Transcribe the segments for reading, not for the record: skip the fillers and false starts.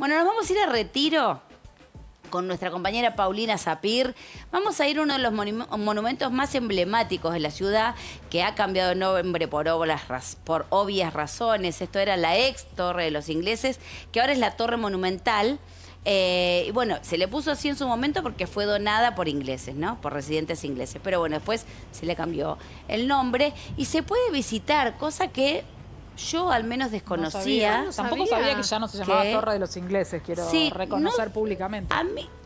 Bueno, nos vamos a ir a Retiro con nuestra compañera Paulina Sapir. Vamos a ir a uno de los monumentos más emblemáticos de la ciudad, que ha cambiado de nombre por obvias razones. Esto era la ex Torre de los Ingleses, que ahora es la Torre Monumental. Y bueno, se le puso así en su momento porque fue donada por ingleses, ¿no? Por residentes ingleses. Pero bueno, después se le cambió el nombre y se puede visitar, cosa que yo al menos desconocía. No sabía que ya no se llamaba Torre de los Ingleses, quiero reconocer públicamente.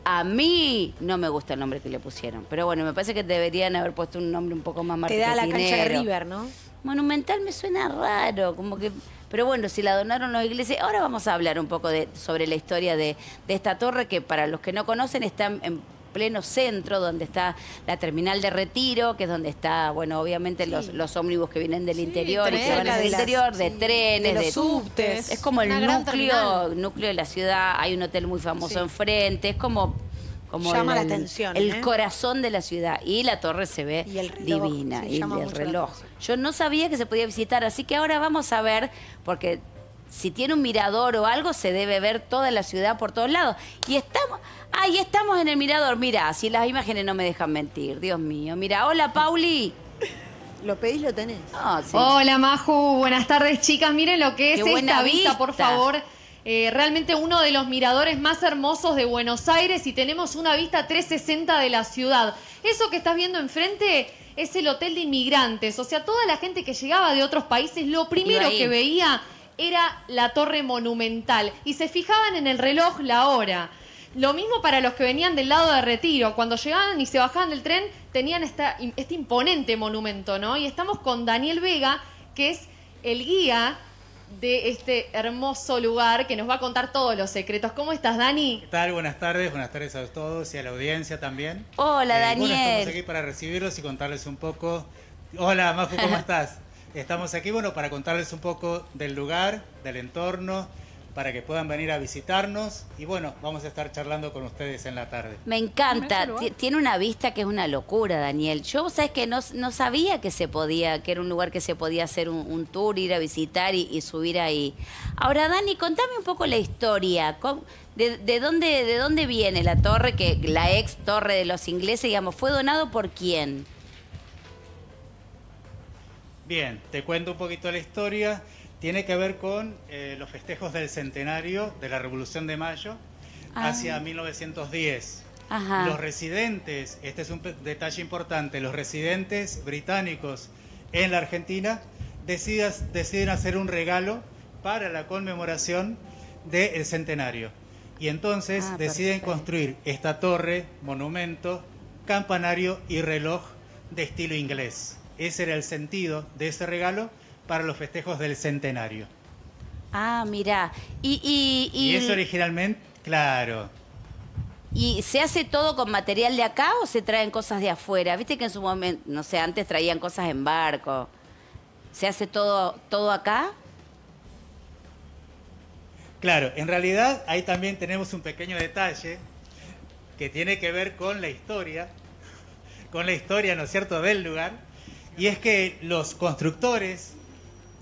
A mí no me gusta el nombre que le pusieron, pero bueno, me parece que deberían haber puesto un nombre un poco más marketinero. Te da la cancha de River, ¿no? Monumental me suena raro, como que... Pero bueno, si la donaron los ingleses. Ahora vamos a hablar un poco sobre la historia de esta torre, que para los que no conocen está en pleno centro, donde está la terminal de Retiro, que es donde está, bueno, obviamente los ómnibus que vienen del interior y que van hacia el interior, de trenes, de subtes. Es como el núcleo de la ciudad. Hay un hotel muy famoso enfrente. Es como llama la atención, el corazón de la ciudad. Y la torre se ve divina. Y el reloj. Yo no sabía que se podía visitar, así que ahora vamos a ver, porque si tiene un mirador o algo, se debe ver toda la ciudad por todos lados. Y estamos en el mirador. Mirá, si las imágenes no me dejan mentir, Dios mío. Mirá, hola, Pauli. ¿Lo pedís, lo tenés? Oh, sí. Hola, Maju. Buenas tardes, chicas. Miren lo que es esta vista, por favor. Realmente uno de los miradores más hermosos de Buenos Aires, y tenemos una vista 360 de la ciudad. Eso que estás viendo enfrente es el Hotel de Inmigrantes. O sea, toda la gente que llegaba de otros países, lo primero que veía era la Torre Monumental. Y se fijaban en el reloj, la hora. Lo mismo para los que venían del lado de Retiro. Cuando llegaban y se bajaban del tren, tenían este imponente monumento, ¿no? Y estamos con Daniel Vega, que es el guía de este hermoso lugar, que nos va a contar todos los secretos. ¿Cómo estás, Dani? ¿Qué tal? Buenas tardes a todos y a la audiencia también. Hola, Daniel. Bueno, estamos aquí para recibirlos y contarles un poco. Hola, Maju, ¿cómo estás? Estamos aquí, bueno, para contarles un poco del lugar, del entorno, para que puedan venir a visitarnos. Y bueno, vamos a estar charlando con ustedes en la tarde. Me encanta. Tiene una vista que es una locura, Daniel. Yo, ¿sabes qué? No sabía que se podía, que era un lugar que se podía hacer un tour, ir a visitar y subir ahí. Ahora, Dani, contame un poco la historia. ¿De dónde viene la torre, que la ex Torre de los Ingleses, digamos, fue donado por quién? Bien, te cuento un poquito la historia. Tiene que ver con los festejos del centenario de la Revolución de Mayo hacia 1910. Ajá. Los residentes, este es un detalle importante, los residentes británicos en la Argentina deciden hacer un regalo para la conmemoración del centenario. Y entonces deciden construir esta torre, monumento, campanario y reloj de estilo inglés. Ese era el sentido de ese regalo para los festejos del centenario. Ah, mirá. Y eso originalmente, claro. ¿Y se hace todo con material de acá o se traen cosas de afuera? Viste que en su momento, no sé, antes traían cosas en barco. ¿Se hace todo acá? Claro, en realidad ahí también tenemos un pequeño detalle que tiene que ver con la historia, ¿no es cierto?, del lugar. Y es que los constructores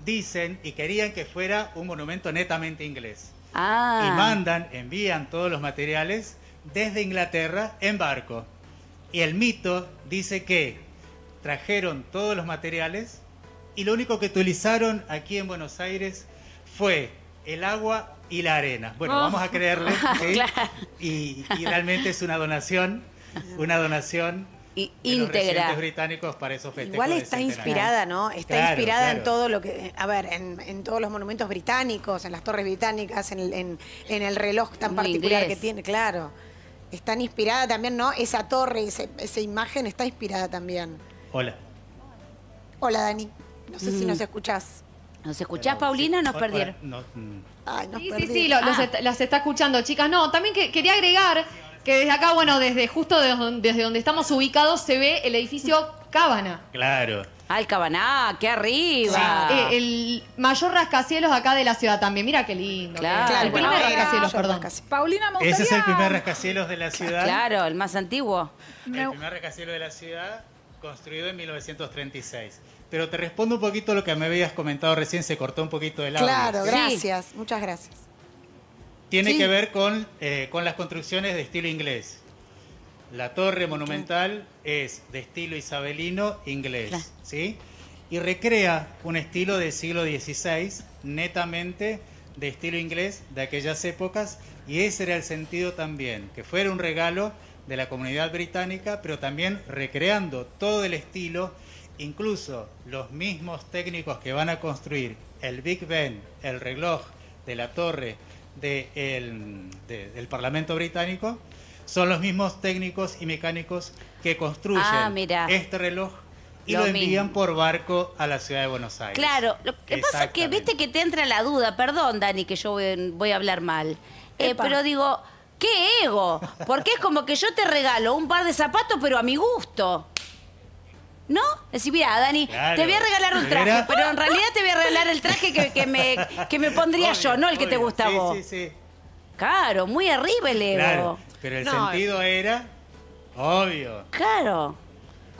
dicen y querían que fuera un monumento netamente inglés. Ah. Y envían todos los materiales desde Inglaterra en barco. Y el mito dice que trajeron todos los materiales y lo único que utilizaron aquí en Buenos Aires fue el agua y la arena. Bueno, vamos a creerle, ¿sí? Claro. Y realmente es una donación íntegra. Los británicos para esos festejos. Igual está inspirada, ¿no? Está inspirada en todo lo que... A ver, en todos los monumentos británicos, en las torres británicas, en el reloj tan particular que tiene. Claro. Está inspirada también, ¿no? Esa torre, esa imagen está inspirada también. Hola. Hola, Dani. No sé si nos escuchás. ¿Nos escuchás, Paulina, o nos perdieron? Ay, nos perdieron. Sí, las está escuchando, chicas. No, también quería agregar... Que desde acá, bueno, desde donde estamos ubicados, se ve el edificio Kavanagh. Claro. Ah, el Kavanagh, qué arriba. Sí. El mayor rascacielos acá de la ciudad también. Mira qué lindo. Claro. El primer rascacielos, perdón. Paulina, me gustaría... Ese es el primer rascacielos de la ciudad. Claro, el más antiguo. El primer rascacielos de la ciudad, construido en 1936. Pero te respondo un poquito a lo que me habías comentado recién, se cortó un poquito el audio. Claro, gracias. Muchas gracias. tiene que ver con las construcciones de estilo inglés. La Torre Monumental es de estilo isabelino inglés, ¿sí? Y recrea un estilo del siglo XVI, netamente de estilo inglés de aquellas épocas, y ese era el sentido también, que fuera un regalo de la comunidad británica, pero también recreando todo el estilo, incluso los mismos técnicos que van a construir el Big Ben, el reloj de la torre del Parlamento Británico, son los mismos técnicos y mecánicos que construyen este reloj y lo envían por barco a la ciudad de Buenos Aires. Claro, lo que pasa es que viste que te entra la duda, perdón Dani que yo voy a hablar mal, pero digo, qué ego, porque es como que yo te regalo un par de zapatos pero a mi gusto. ¿No? Decís, mira, Dani, te voy a regalar un traje, pero en realidad te voy a regalar el traje que me pondría yo, no el que te gusta a vos. Sí, sí, sí. Claro, muy arriba el ego. Claro, pero el sentido era obvio. Claro.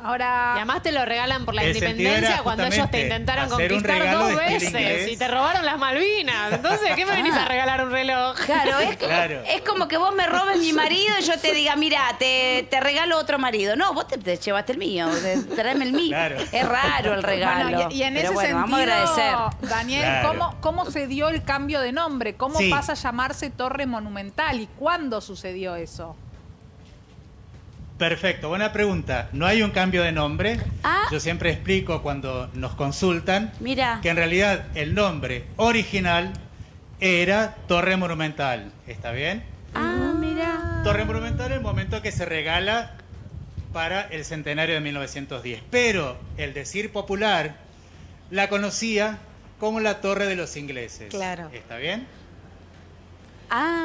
Ahora, y además te lo regalan por la independencia cuando ellos te intentaron conquistar dos veces y te robaron las Malvinas. Entonces, ¿qué me venís a regalar un reloj? Claro, es como que vos me robes mi marido y yo te diga, mira, te regalo otro marido. No, vos te llevaste el mío, tráeme el mío. Claro. Es raro el regalo. Bueno, y en ese sentido, vamos a agradecer. Daniel, ¿cómo se dio el cambio de nombre? ¿Cómo pasa a llamarse Torre Monumental? ¿Y cuándo sucedió eso? Perfecto, buena pregunta. No hay un cambio de nombre. Yo siempre explico cuando nos consultan que en realidad el nombre original era Torre Monumental. ¿Está bien? Mira. Torre Monumental en el momento que se regala para el centenario de 1910. Pero el decir popular la conocía como la Torre de los Ingleses. Claro. ¿Está bien?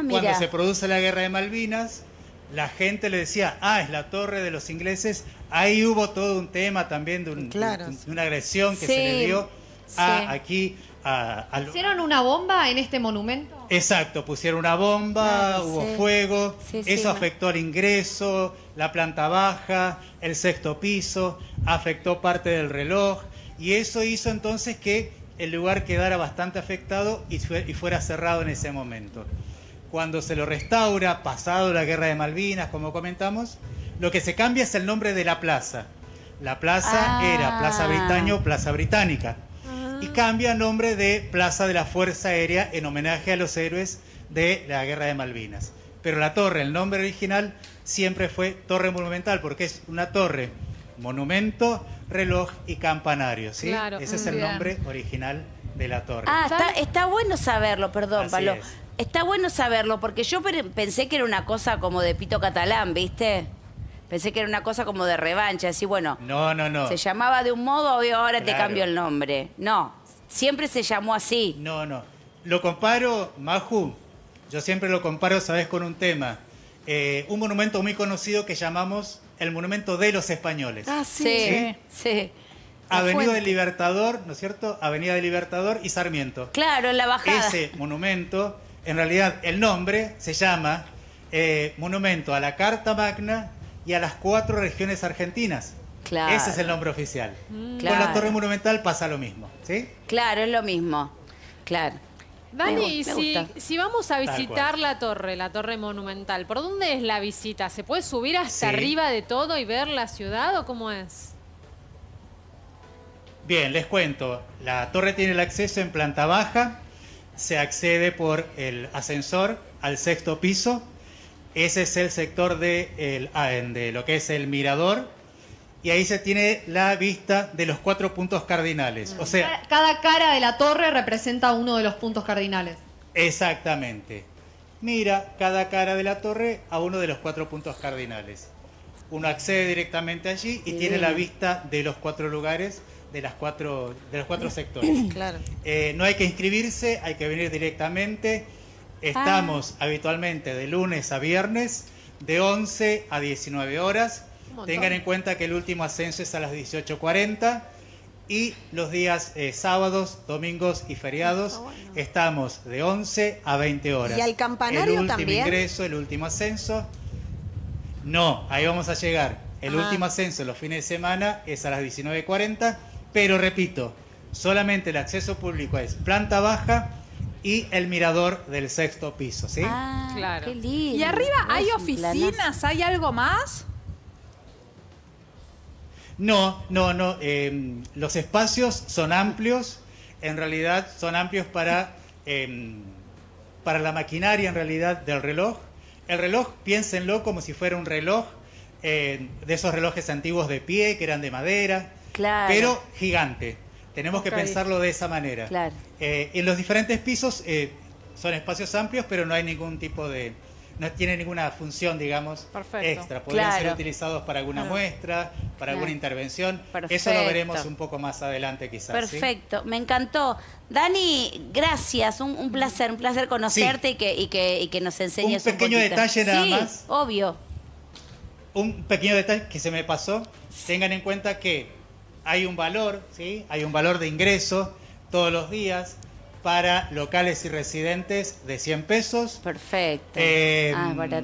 Mira. Cuando se produce la Guerra de Malvinas, la gente le decía, es la Torre de los Ingleses. Ahí hubo todo un tema también de una agresión que se le dio aquí. ¿Hicieron una bomba en este monumento? Exacto, pusieron una bomba, hubo fuego, eso afectó al ingreso, la planta baja, el sexto piso, afectó parte del reloj y eso hizo entonces que el lugar quedara bastante afectado y fuera cerrado en ese momento. Cuando se lo restaura, pasado la Guerra de Malvinas, como comentamos, lo que se cambia es el nombre de la plaza. La plaza era Plaza Británico, Plaza Británica. Y cambia el nombre de Plaza de la Fuerza Aérea en homenaje a los héroes de la Guerra de Malvinas. Pero la torre, el nombre original, siempre fue Torre Monumental, porque es una torre, monumento, reloj y campanario, ¿sí? Claro, ese es el nombre original de la torre. Está bueno saberlo, perdón, Pablo. Está bueno saberlo, porque yo pensé que era una cosa como de pito catalán, ¿viste? Pensé que era una cosa como de revancha, así, bueno. No, no, no. Se llamaba de un modo, ahora te cambio el nombre. No, siempre se llamó así. No, no. Lo comparo, Maju, yo siempre lo comparo, ¿sabes? Con un tema. Un monumento muy conocido que llamamos el Monumento de los Españoles. Sí. Avenida del Libertador, ¿no es cierto? Avenida del Libertador y Sarmiento. Claro, en la bajada. Ese monumento... En realidad, el nombre se llama Monumento a la Carta Magna y a las 4 regiones argentinas. Claro. Ese es el nombre oficial. Con la Torre Monumental pasa lo mismo, ¿sí? Claro, es lo mismo. Claro. Dani, si vamos a visitar la Torre Monumental, ¿por dónde es la visita? ¿Se puede subir hasta arriba de todo y ver la ciudad o cómo es? Bien, les cuento. La torre tiene el acceso en planta baja. Se accede por el ascensor al sexto piso. Ese es el sector de lo que es el mirador. Y ahí se tiene la vista de los 4 puntos cardinales. O sea, cada cara de la torre representa uno de los puntos cardinales. Exactamente. Mira cada cara de la torre a uno de los 4 puntos cardinales. Uno accede directamente allí y tiene la vista de los 4 lugares. De los 4 sectores. Claro. No hay que inscribirse, hay que venir directamente. Estamos habitualmente de lunes a viernes, de 11 a 19 horas. Tengan en cuenta que el último ascenso es a las 18:40 y los días sábados, domingos y feriados estamos de 11 a 20 horas. ¿Y al campanario también? El último ingreso, el último ascenso. No, ahí vamos a llegar. El último ascenso los fines de semana es a las 19:40. Pero repito, solamente el acceso público es planta baja y el mirador del sexto piso, ¿sí? Ah, claro. Qué lindo. ¿Y arriba hay oficinas? ¿Hay algo más? No, no, no. Los espacios son amplios. En realidad son amplios para la maquinaria, en realidad, del reloj. El reloj, piénsenlo como si fuera un reloj de esos relojes antiguos de pie que eran de madera, claro, pero gigante. Tenemos que pensarlo de esa manera. Claro. En los diferentes pisos son espacios amplios, pero no hay ningún tipo de... no tiene ninguna función, digamos, extra. Podrían ser utilizados para alguna muestra, para alguna intervención. Perfecto. Eso lo veremos un poco más adelante quizás. Perfecto, ¿sí? Me encantó. Dani, gracias, un placer conocerte, sí, y que nos enseñes un pequeño detalle nada más. Sí, obvio. Un pequeño detalle que se me pasó. Tengan en cuenta que hay un valor, ¿sí? Hay un valor de ingreso todos los días para locales y residentes de 100 pesos. Perfecto.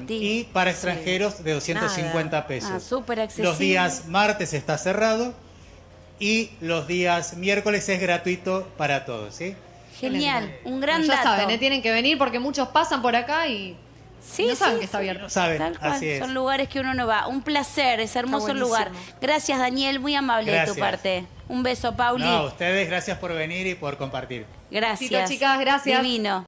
Y para extranjeros de 250 pesos. Ah, súper accesible. Los días martes está cerrado y los días miércoles es gratuito para todos, ¿sí? Genial, un gran dato. Ya saben, tienen que venir porque muchos pasan por acá y... Sí, no saben que está abierto. Saben, así es. Son lugares que uno no va. Un placer, es hermoso el lugar. Gracias, Daniel, muy amable de tu parte. Un beso, Pauli. No, a ustedes, gracias por venir y por compartir. Gracias. Chicas, gracias. Divino.